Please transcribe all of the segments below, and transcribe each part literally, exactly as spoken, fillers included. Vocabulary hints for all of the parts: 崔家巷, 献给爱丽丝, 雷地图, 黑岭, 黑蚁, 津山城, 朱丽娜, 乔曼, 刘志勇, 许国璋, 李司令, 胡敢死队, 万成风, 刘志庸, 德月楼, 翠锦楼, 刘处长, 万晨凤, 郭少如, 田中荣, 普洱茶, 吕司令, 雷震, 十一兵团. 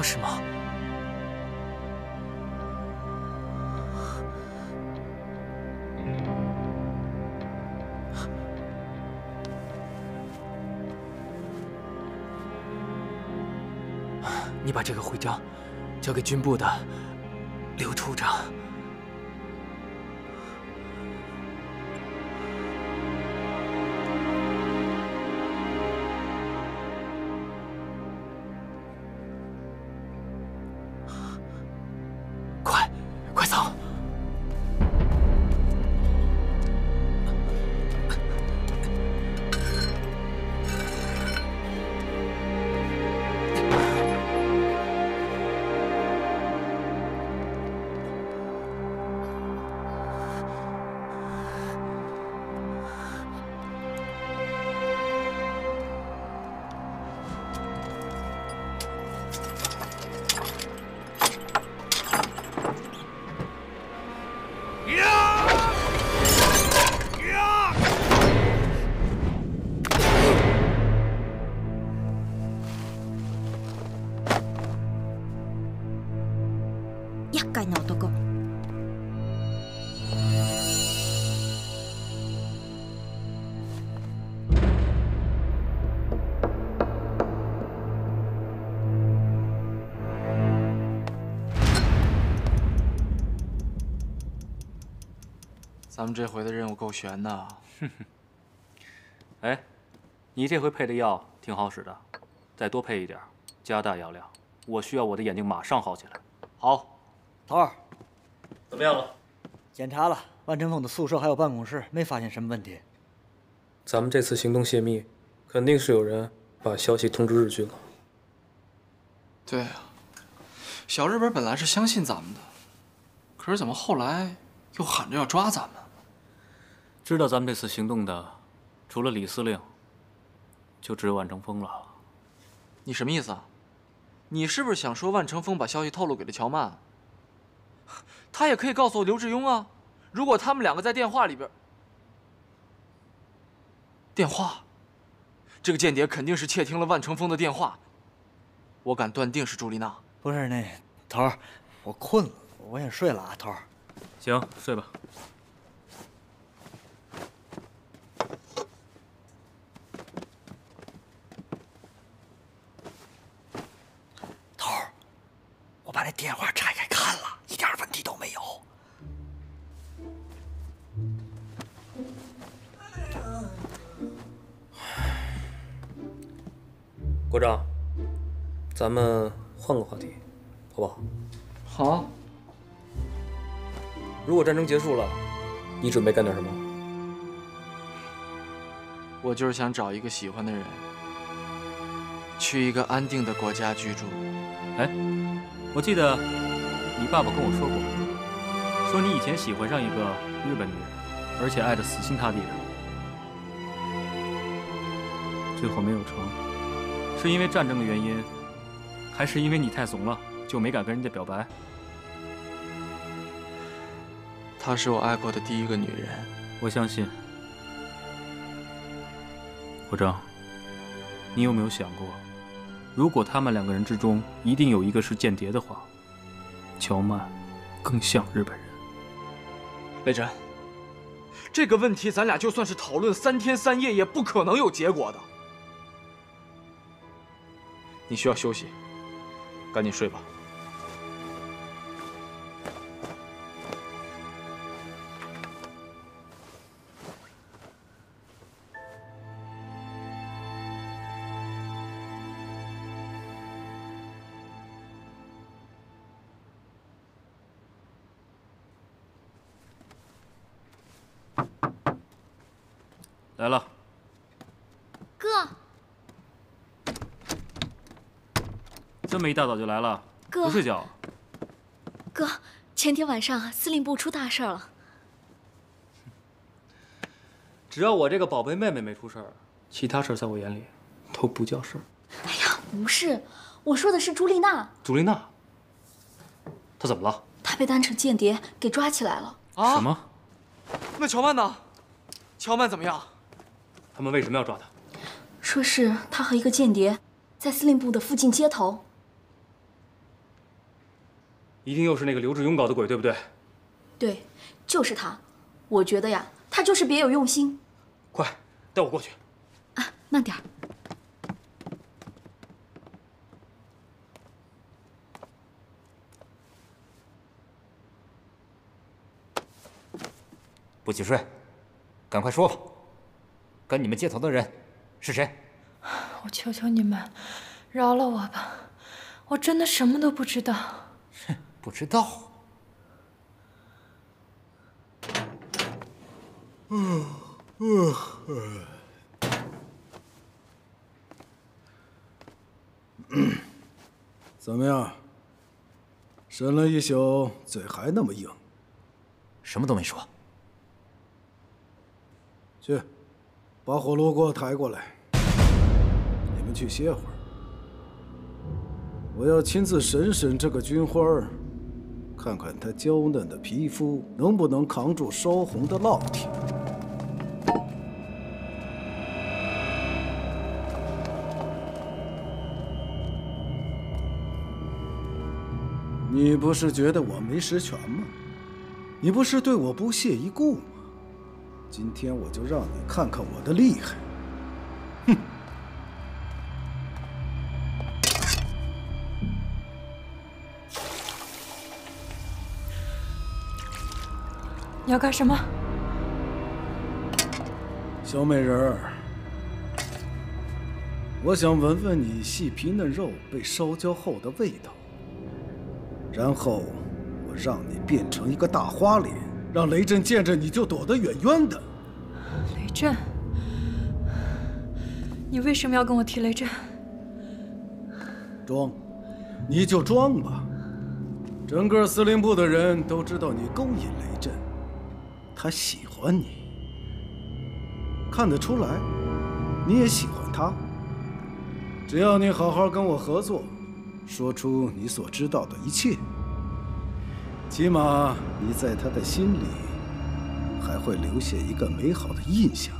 钥匙吗？你把这个徽章交给军部的刘处长。 咱们这回的任务够悬呐！哼哼。哎，你这回配的药挺好使的，再多配一点，加大药量。我需要我的眼睛马上好起来。好，头儿，怎么样了？检查了万晨凤的宿舍还有办公室，没发现什么问题。咱们这次行动泄密，肯定是有人把消息通知日军了。对啊，小日本本来是相信咱们的，可是怎么后来又喊着要抓咱们？ 知道咱们这次行动的，除了李司令，就只有万成风了。你什么意思啊？你是不是想说万成风把消息透露给了乔曼？他也可以告诉我刘志庸啊。如果他们两个在电话里边……电话，这个间谍肯定是窃听了万成风的电话。我敢断定是朱丽娜。不是那头儿，我困了，我也睡了啊，头儿。行，睡吧。 我把那电话拆开看了，一点问题都没有。国长，咱们换个话题，好不好？好。如果战争结束了，你准备干点什么？我就是想找一个喜欢的人，去一个安定的国家居住。哎。 我记得你爸爸跟我说过，说你以前喜欢上一个日本女人，而且爱得死心塌地的，最后没有成，是因为战争的原因，还是因为你太怂了，就没敢跟人家表白？她是我爱过的第一个女人，我相信。国章，你有没有想过？ 如果他们两个人之中一定有一个是间谍的话，乔曼更像日本人。雷震，这个问题咱俩就算是讨论三天三夜也不可能有结果的。你需要休息，赶紧睡吧。来了，哥，这么一大早就来了，哥不睡觉？哥，前天晚上司令部出大事了。只要我这个宝贝妹妹没出事儿，其他事儿在我眼里都不叫事儿。哎呀，不是，我说的是朱丽娜。朱丽娜，她怎么了？她被当成间谍给抓起来了。啊？什么？那乔曼呢？乔曼怎么样？ 他们为什么要抓他？说是他和一个间谍在司令部的附近接头。一定又是那个刘志勇搞的鬼，对不对？对，就是他。我觉得呀，他就是别有用心。快，带我过去。啊，慢点。 不许睡，赶快说吧，跟你们接头的人是谁？我求求你们，饶了我吧，我真的什么都不知道。哼，不知道。嗯嗯嗯。怎么样？审了一宿，嘴还那么硬？什么都没说。 去，把火炉给我抬过来。你们去歇会儿，我要亲自审审这个军花，看看她娇嫩的皮肤能不能扛住烧红的烙铁。你不是觉得我没实权吗？你不是对我不屑一顾吗？ 今天我就让你看看我的厉害！哼！你要干什么？小美人儿，我想闻闻你细皮嫩肉被烧焦后的味道，然后我让你变成一个大花脸。 让雷震见着你就躲得远远的。雷震，你为什么要跟我提雷震？装，你就装吧。整个司令部的人都知道你勾引雷震，他喜欢你，看得出来，你也喜欢他。只要你好好跟我合作，说出你所知道的一切。 起码你在他的心里还会留下一个美好的印象。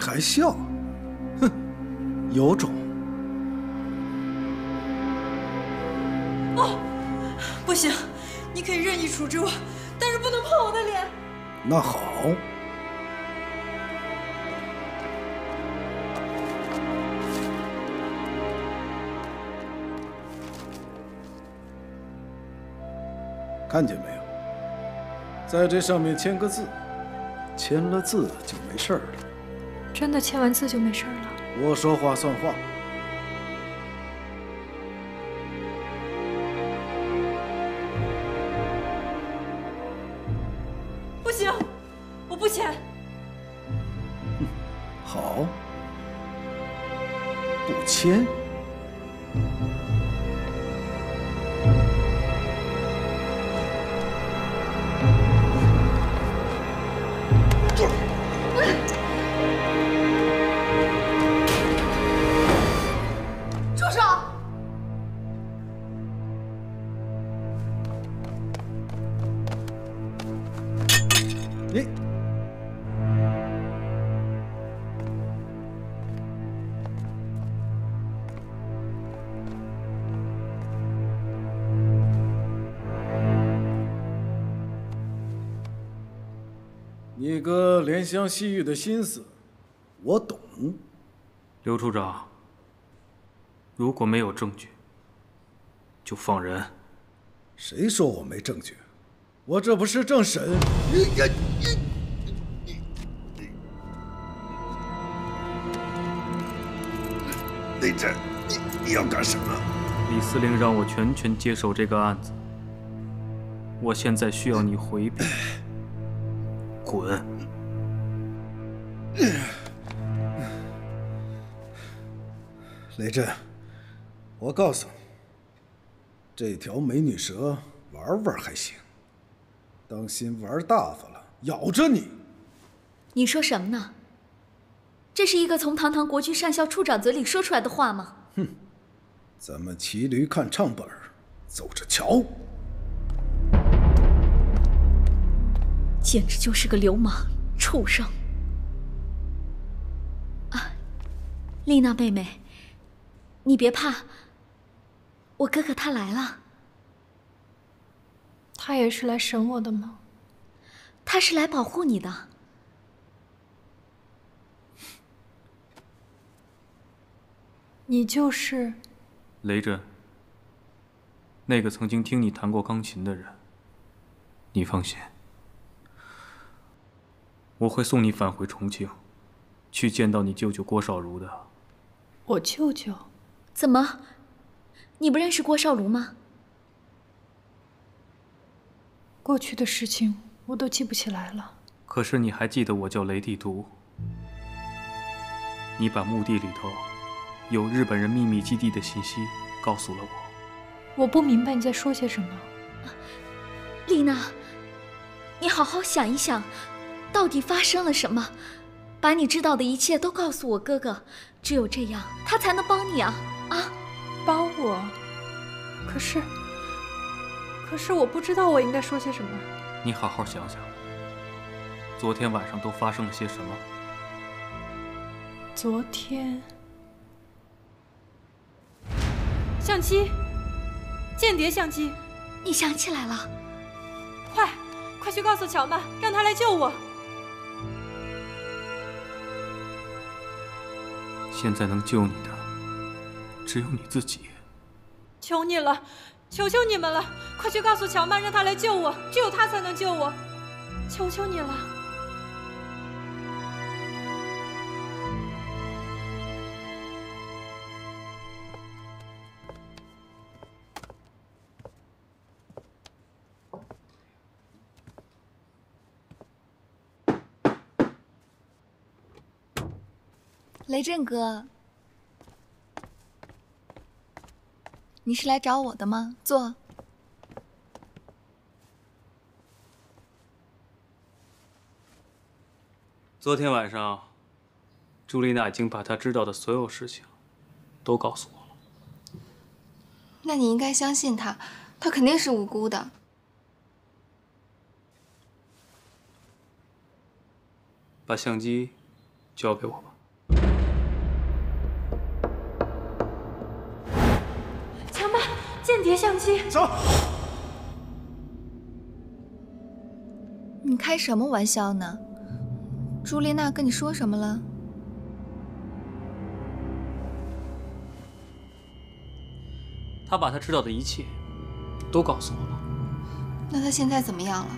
还笑，哼，有种！哦，不行，你可以任意处置我，但是不能碰我的脸。那好。看见没有，在这上面签个字，签了字就没事了。 真的签完字就没事了。我说话算话。不行，我不签。好，不签。住！ Thank you. 你哥怜香惜玉的心思，我懂。刘处长，如果没有证据，就放人。谁说我没证据？我这不是正审。雷震，你你要干什么？李司令让我全权接手这个案子，我现在需要你回避。 滚！雷震，我告诉你，这条美女蛇玩玩还行，当心玩大发了，咬着你！你说什么呢？这是一个从堂堂国军上校处长嘴里说出来的话吗？哼，咱们骑驴看唱本，走着瞧。 简直就是个流氓畜生！啊，丽娜妹妹，你别怕，我哥哥他来了。他也是来审我的吗？他是来保护你的。你就是雷震，那个曾经听你弹过钢琴的人。你放心。 我会送你返回重庆，去见到你舅舅郭少如的。我舅舅？怎么？你不认识郭少如吗？过去的事情我都记不起来了。可是你还记得我叫雷地图？你把墓地里头有日本人秘密基地的信息告诉了我。我不明白你在说些什么。丽娜，你好好想一想。 到底发生了什么？把你知道的一切都告诉我哥哥，只有这样，他才能帮你啊！啊，帮我？可是，可是我不知道我应该说些什么。你好好想想，昨天晚上都发生了些什么？昨天，相机，间谍相机，你想起来了？快，快去告诉乔曼，让他来救我！ 现在能救你的只有你自己。求你了，求求你们了，快去告诉乔曼，让他来救我，只有他才能救我，求求你了。雷震哥，你是来找我的吗？坐。昨天晚上，朱丽娜已经把她知道的所有事情都告诉我了。那你应该相信她，她肯定是无辜的。把相机交给我吧。 间谍相机，走！你开什么玩笑呢？朱丽娜跟你说什么了？她把她知道的一切都告诉我了。那她现在怎么样了？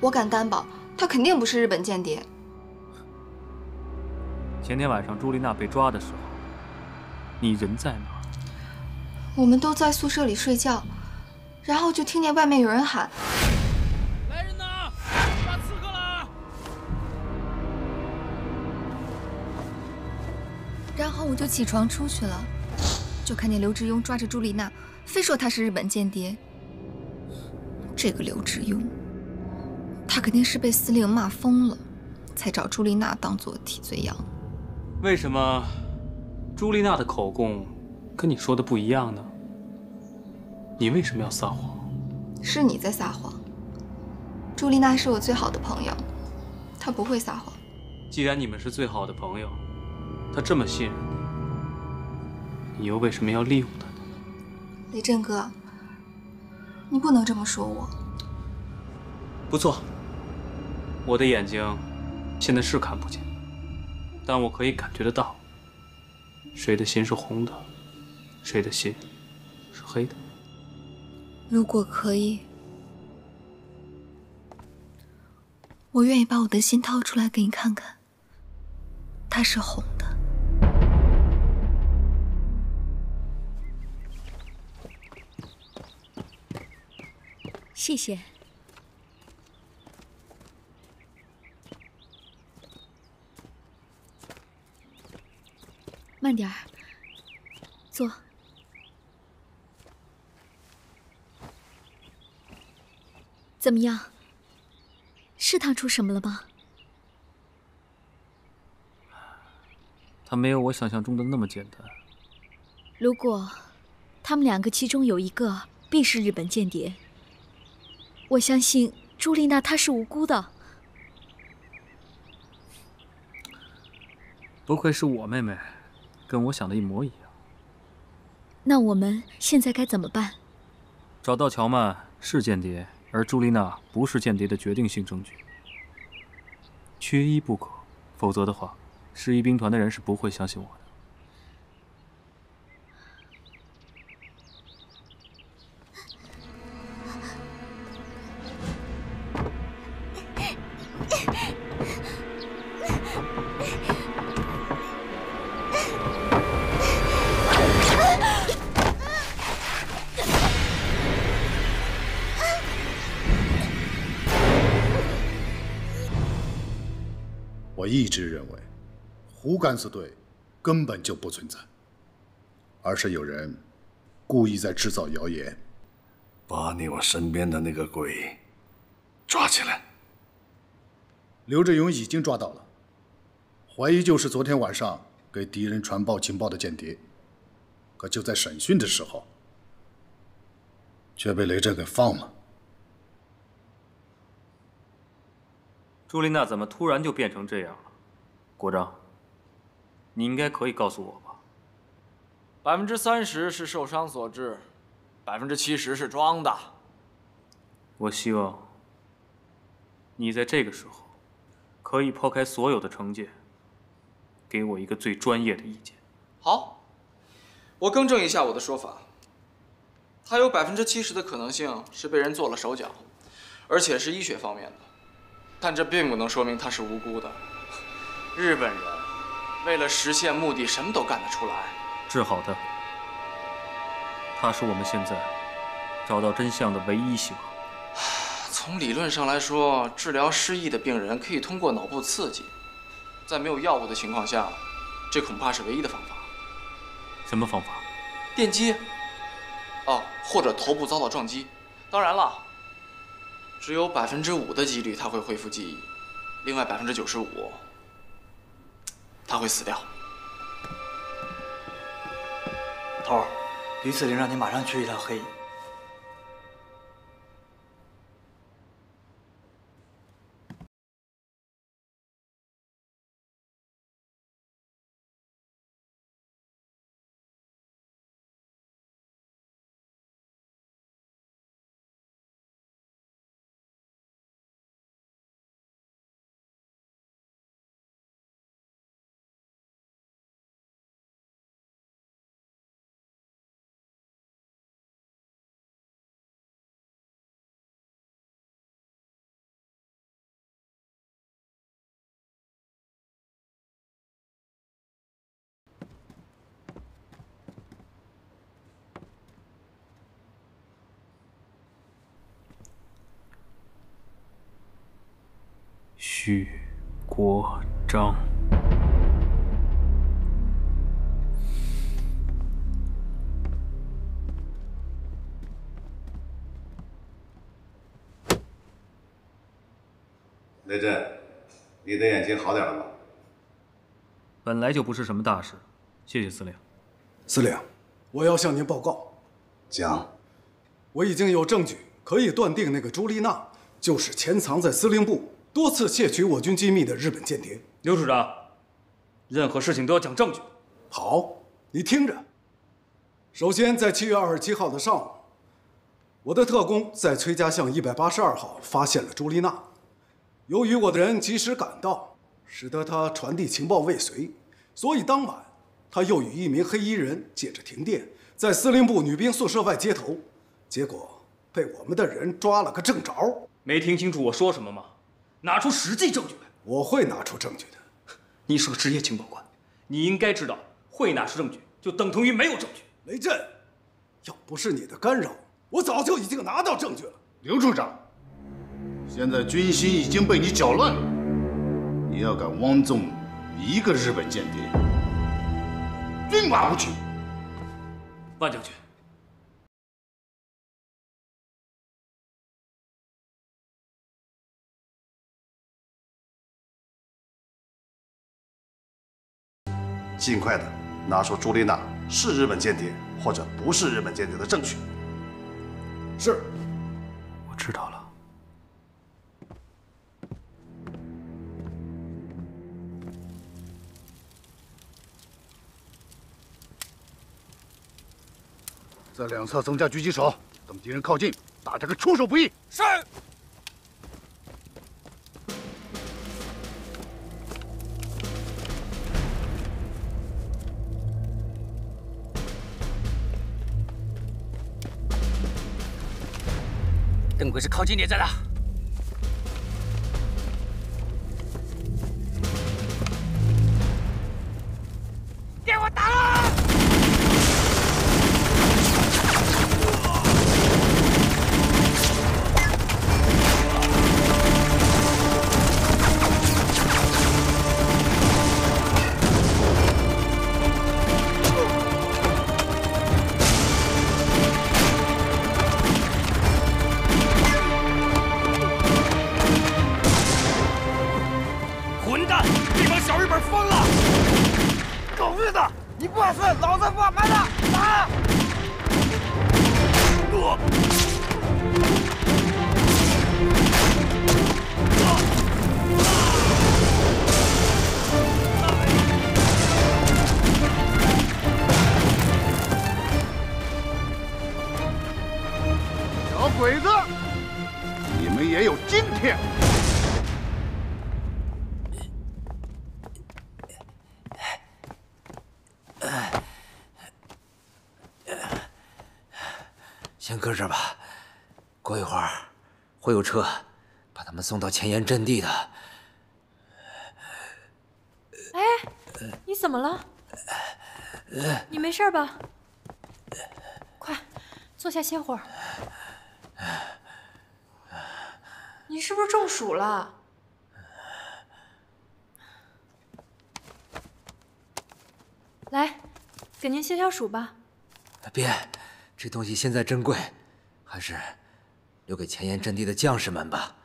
我敢担保，她肯定不是日本间谍。前天晚上朱丽娜被抓的时候，你人在哪？ 我们都在宿舍里睡觉，然后就听见外面有人喊：“来人呐，抓刺客了！”然后我就起床出去了，就看见刘志庸抓着朱丽娜，非说她是日本间谍。这个刘志庸，他肯定是被司令骂疯了，才找朱丽娜当做替罪羊。为什么朱丽娜的口供？ 跟你说的不一样呢，你为什么要撒谎？是你在撒谎。朱丽娜是我最好的朋友，她不会撒谎。既然你们是最好的朋友，她这么信任你，你又为什么要利用她呢？雷震哥，你不能这么说我。不错，我的眼睛现在是看不见，但我可以感觉得到，谁的心是红的，谁的心是黑的。如果可以，我愿意把我的心掏出来给你看看，它是红的。 谢谢。慢点儿，坐。怎么样？试探出什么了吗？他没有我想象中的那么简单。如果他们两个其中有一个必是日本间谍。 我相信朱丽娜她是无辜的。不愧是我妹妹，跟我想的一模一样。那我们现在该怎么办？找到乔曼是间谍，而朱丽娜不是间谍的决定性证据，缺一不可。否则的话，十一兵团的人是不会相信我的。 我一直认为，胡敢死队根本就不存在，而是有人故意在制造谣言。把你我身边的那个鬼抓起来。刘志勇已经抓到了，怀疑就是昨天晚上给敌人传报情报的间谍。可就在审讯的时候，却被雷震给放了。 朱琳娜怎么突然就变成这样了？国璋，你应该可以告诉我吧？百分之三十是受伤所致，百分之七十是装的。我希望你在这个时候可以抛开所有的成见，给我一个最专业的意见。好，我更正一下我的说法。他有百分之七十的可能性是被人做了手脚，而且是医学方面的。 但这并不能说明他是无辜的。日本人为了实现目的，什么都干得出来。治好他，他是我们现在找到真相的唯一希望。从理论上来说，治疗失忆的病人可以通过脑部刺激，在没有药物的情况下，这恐怕是唯一的方法。什么方法？电击。哦，或者头部遭到撞击。当然了。 只有百分之五的几率他会恢复记忆，另外百分之九十五，他会死掉。头儿，吕司令让你马上去一趟黑蚁。许国璋，雷震，你的眼睛好点了吗？本来就不是什么大事，谢谢司令。司令，我要向您报告。讲。我已经有证据可以断定，那个朱丽娜就是潜藏在司令部。 多次窃取我军机密的日本间谍，刘处长，任何事情都要讲证据。好，你听着。首先，在七月二十七号的上午，我的特工在崔家巷一百八十二号发现了朱丽娜。由于我的人及时赶到，使得他传递情报未遂，所以当晚他又与一名黑衣人借着停电，在司令部女兵宿舍外接头，结果被我们的人抓了个正着。没听清楚我说什么吗？拿出实际证据来！我会拿出证据的。你是个职业情报官，你应该知道，会拿出证据就等同于没有证据。雷震，要不是你的干扰，我早就已经拿到证据了。刘处长，现在军心已经被你搅乱了。 你要敢汪纵一个日本间谍，军法无据。万将军，尽快的拿出朱丽娜是日本间谍或者不是日本间谍的证据。是，我知道了。 在两侧增加狙击手，等敌人靠近，打他个出手不意。是。邓鬼子靠近点再打。 先搁这儿吧，过一会儿会有车把他们送到前沿阵地的。哎，你怎么了？你没事吧？快，坐下歇会儿。你是不是中暑了？来，给您消消暑吧。别。 这东西现在珍贵，还是留给前沿阵地的将士们吧。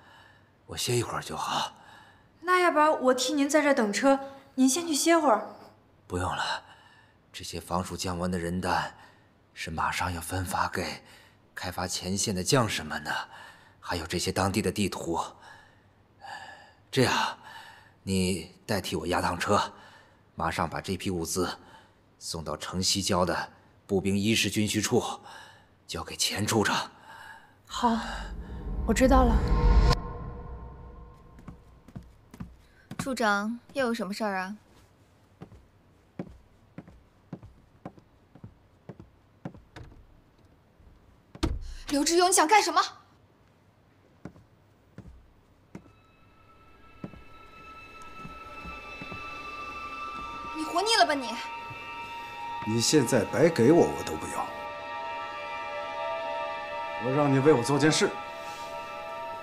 我歇一会儿就好。那要不然我替您在这等车，您先去歇会儿。不用了，这些防暑降温的人丹是马上要分发给开发前线的将士们的，还有这些当地的地图。这样，你代替我押趟车，马上把这批物资送到城西郊的。 步兵一师军需处，交给钱处长。好，我知道了。处长又有什么事儿啊？刘志勇，你想干什么？你活腻了吧你！ 你现在白给我，我都不要。我让你为我做件事。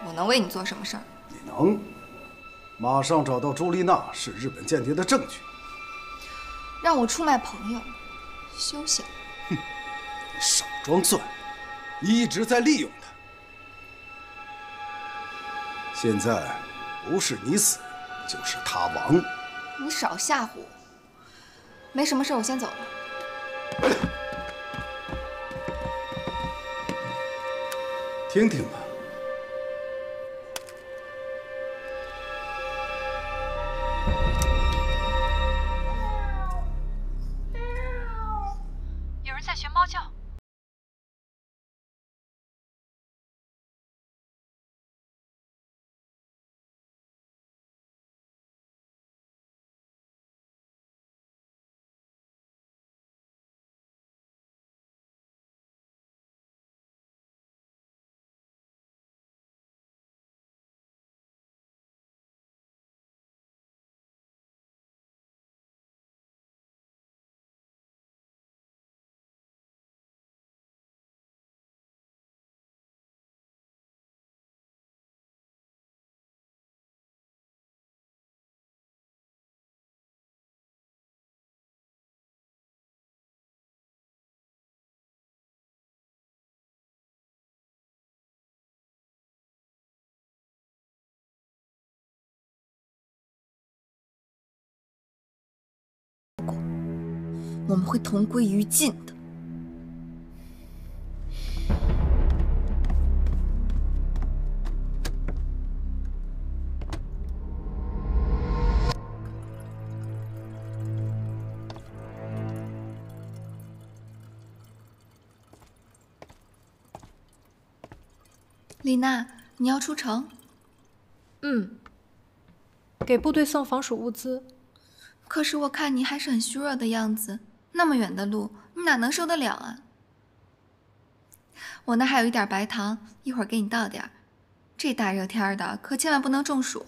我能为你做什么事儿？你能，马上找到朱丽娜是日本间谍的证据。让我出卖朋友，休想！哼，你少装蒜，你一直在利用她。现在不是你死，就是她亡。你少吓唬我。没什么事，我先走了。 听听吧。有人在学猫叫。我们会同归于尽的。李娜，你要出城？嗯，给部队送防暑物资。 可是我看你还是很虚弱的样子，那么远的路，你哪能受得了啊？我那还有一点白糖，一会儿给你倒点儿。这大热天的，可千万不能中暑。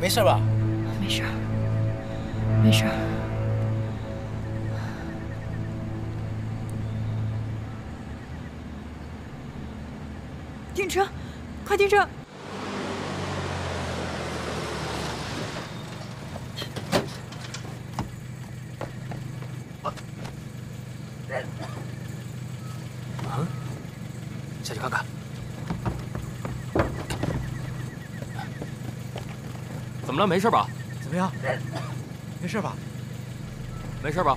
没事吧？没事，没事。停车，快停车！啊！啊！下去看看。 怎么了？没事吧？怎么样？没事吧？没事吧？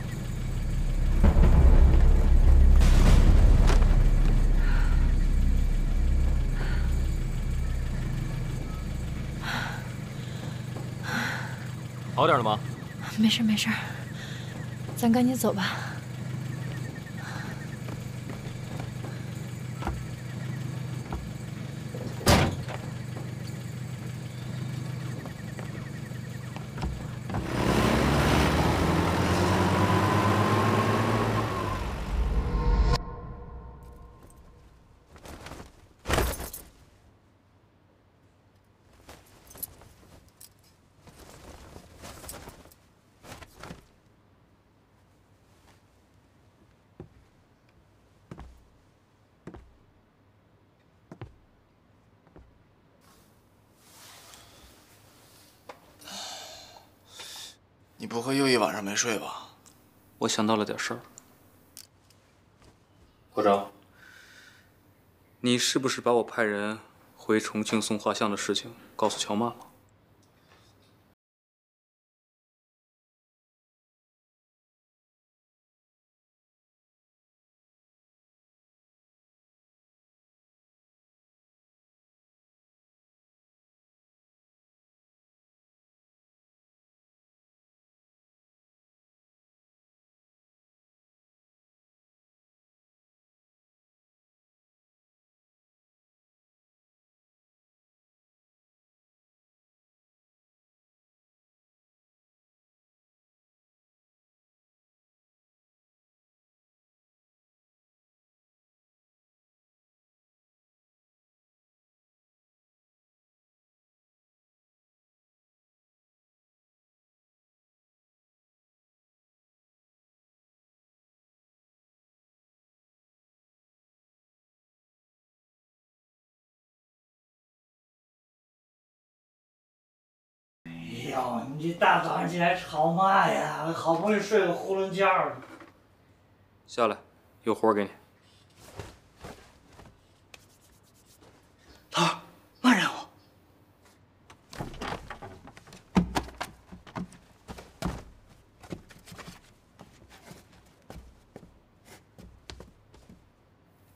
好点了吗？没事没事，咱赶紧走吧。你不会又一晚上没睡吧？我想到了点事儿。国璋，你是不是把我派人回重庆送画像的事情告诉乔妈了？哎呦，你这大早上起来吵嘛呀？好不容易睡个囫囵觉，下来，有活给你。头儿，慢任务。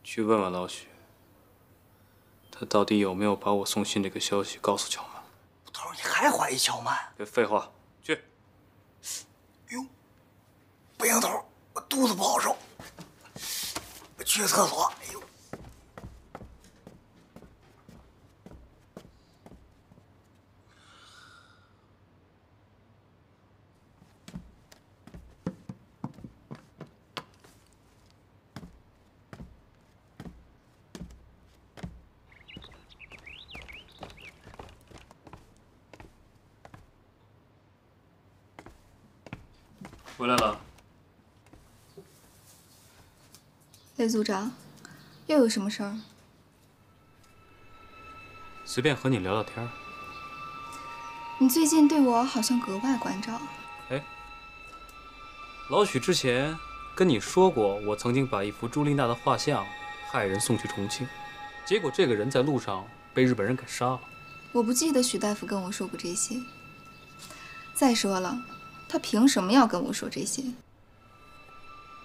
去问问老许，他到底有没有把我送信这个消息告诉乔曼？头儿，你还怀疑乔曼？别废话，去。哟，不行，头儿，我肚子不好受。 去个厕所。哎呦，回来了。 雷组长，又有什么事儿？随便和你聊聊天。你最近对我好像格外关照。哎，老许之前跟你说过，我曾经把一幅朱丽娜的画像害人送去重庆，结果这个人在路上被日本人给杀了。我不记得许大夫跟我说过这些。再说了，他凭什么要跟我说这些？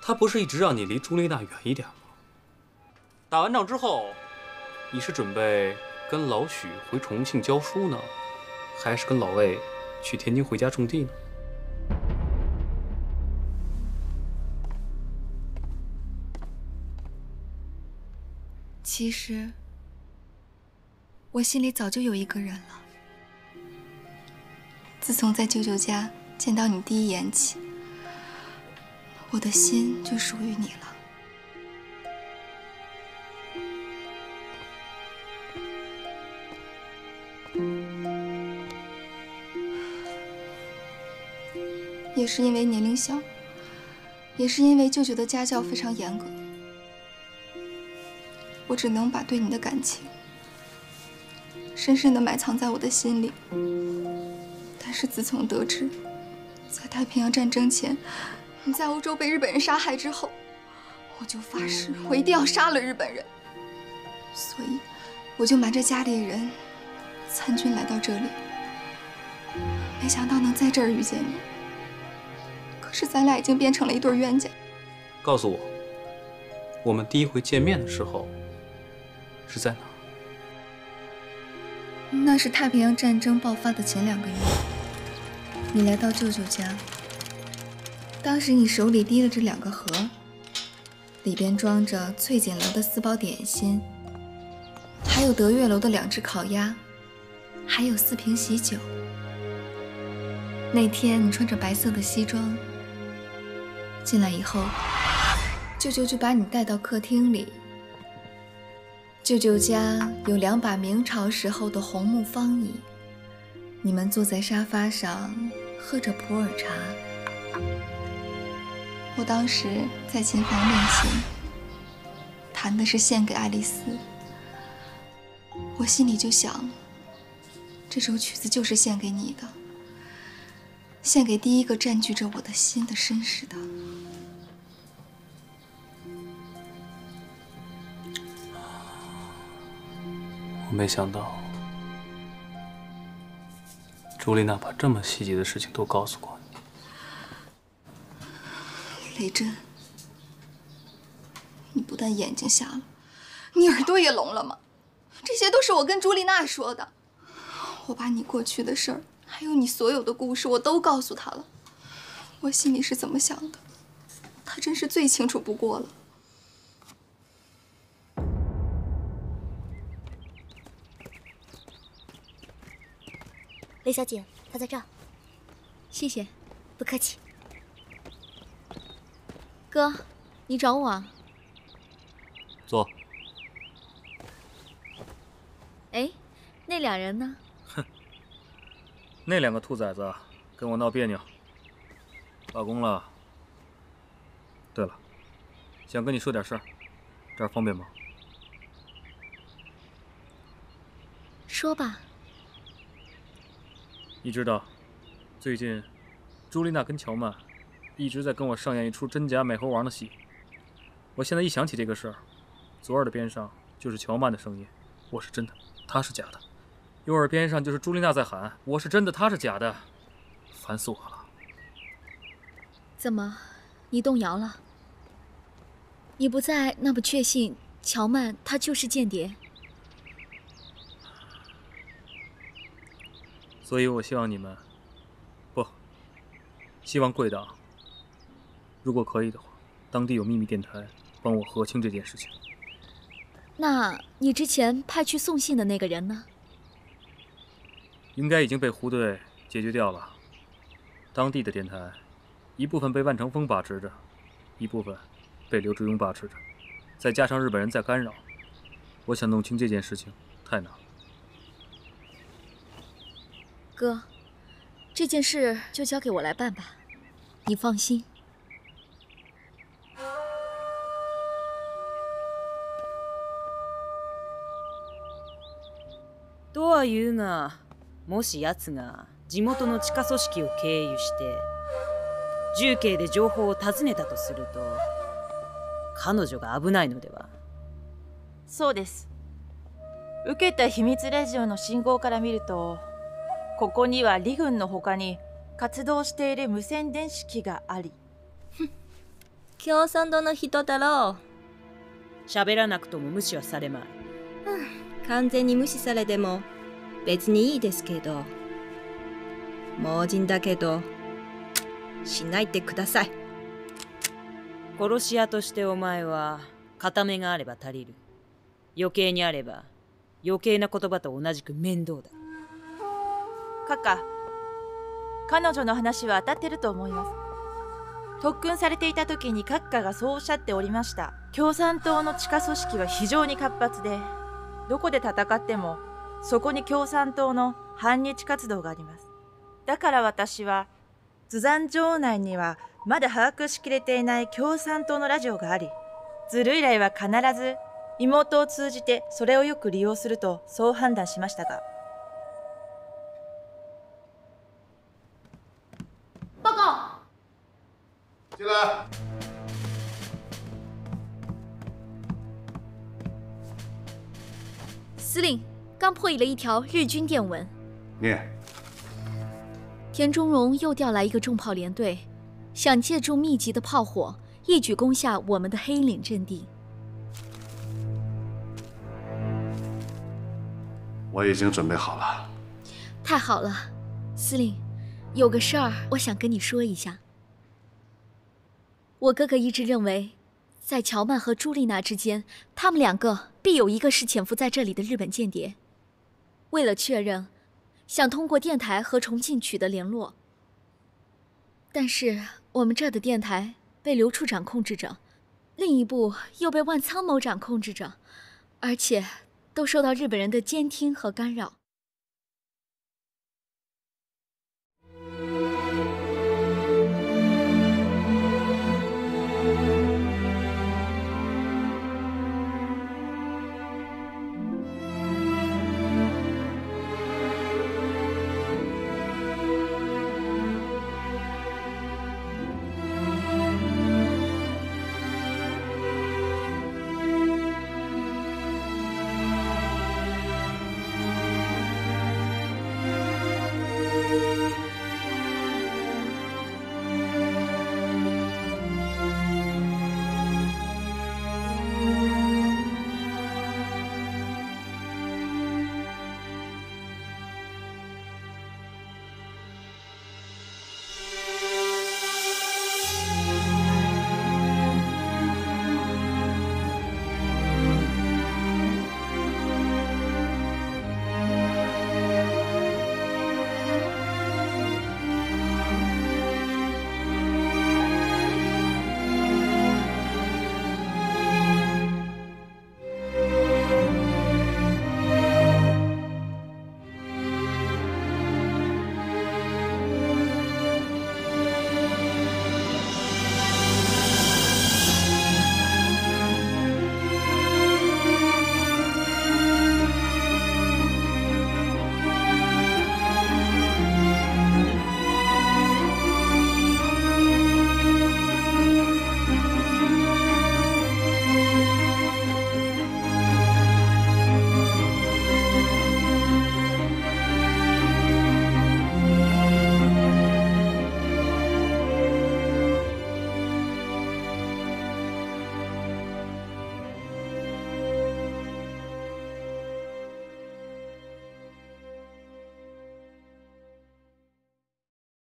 他不是一直让你离朱丽娜远一点吗？打完仗之后，你是准备跟老许回重庆教书呢，还是跟老魏去天津回家种地呢？其实，我心里早就有一个人了。自从在舅舅家见到你第一眼起。 我的心就属于你了。也是因为年龄小，也是因为舅舅的家教非常严格，我只能把对你的感情深深地埋藏在我的心里。但是自从得知，在太平洋战争前。 你在欧洲被日本人杀害之后，我就发誓我一定要杀了日本人，所以我就瞒着家里人参军来到这里。没想到能在这儿遇见你，可是咱俩已经变成了一对冤家。告诉我，我们第一回见面的时候是在哪？那是太平洋战争爆发的前两个月，你来到舅舅家。 当时你手里提了这两个盒，里边装着翠锦楼的四包点心，还有德月楼的两只烤鸭，还有四瓶喜酒。那天你穿着白色的西装进来以后，舅舅就把你带到客厅里。舅舅家有两把明朝时候的红木方椅，你们坐在沙发上喝着普洱茶。 我当时在琴房练琴，弹的是《献给爱丽丝》。我心里就想，这首曲子就是献给你的，献给第一个占据着我的心的绅士的。我没想到，朱丽娜把这么细节的事情都告诉过你。 雷震，你不但眼睛瞎了，你耳朵也聋了吗？这些都是我跟朱丽娜说的，我把你过去的事儿，还有你所有的故事，我都告诉她了。我心里是怎么想的，她真是最清楚不过了。雷小姐，她在这儿。谢谢，不客气。 哥，你找我啊？坐。哎，那俩人呢？哼，那两个兔崽子跟我闹别扭，罢工了。对了，想跟你说点事儿，这儿方便吗？说吧。你知道，最近朱丽娜跟乔曼。 一直在跟我上演一出真假美猴王的戏，我现在一想起这个事儿，左耳的边上就是乔曼的声音，我是真的，他是假的；右耳边上就是朱莉娜在喊，我是真的，他是假的，烦死我了。怎么，你动摇了？你不再那么确信乔曼他就是间谍？所以我希望你们，不，希望贵党，如果可以的话，当地有秘密电台帮我核清这件事情。那你之前派去送信的那个人呢？应该已经被胡队解决掉了。当地的电台，一部分被万长风把持着，一部分被刘志庸把持着，再加上日本人在干扰，我想弄清这件事情太难了。哥，这件事就交给我来办吧，你放心。とは言うが、もし奴が地元の地下組織を経由して重慶で情報を尋ねたとすると、彼女が危ないのでは？そうです。受けた秘密ラジオの信号から見ると、ここには李軍の他に活動している無線電子機があり共産党の人だろう。喋らなくとも無視はされまい。うん、完全に無視されても別にいいですけど、盲人だけどしないでください。殺し屋としてお前は片目があれば足りる。余計にあれば余計な言葉と同じく面倒だ。カカ、彼女の話は当たってると思います。特訓されていた時にカッカがそうおっしゃっておりました。共産党の地下組織は非常に活発で、どこで戦ってもそこに共産党の反日活動があります。だから私は津山城内にはまだ把握しきれていない共産党のラジオがあり、ズル以来は必ず妹を通じてそれをよく利用するとそう判断しましたが。報告。进来。司令，刚破译了一条日军电文。念。田中荣又调来一个重炮连队。想借助密集的炮火，一举攻下我们的黑岭阵地。我已经准备好了。太好了，司令，有个事儿我想跟你说一下。我哥哥一直认为，在乔曼和朱丽娜之间，他们两个必有一个是潜伏在这里的日本间谍。为了确认，想通过电台和重庆取得联络。但是我们这儿的电台被刘处长控制着，另一部又被万仓某长控制着，而且都受到日本人的监听和干扰。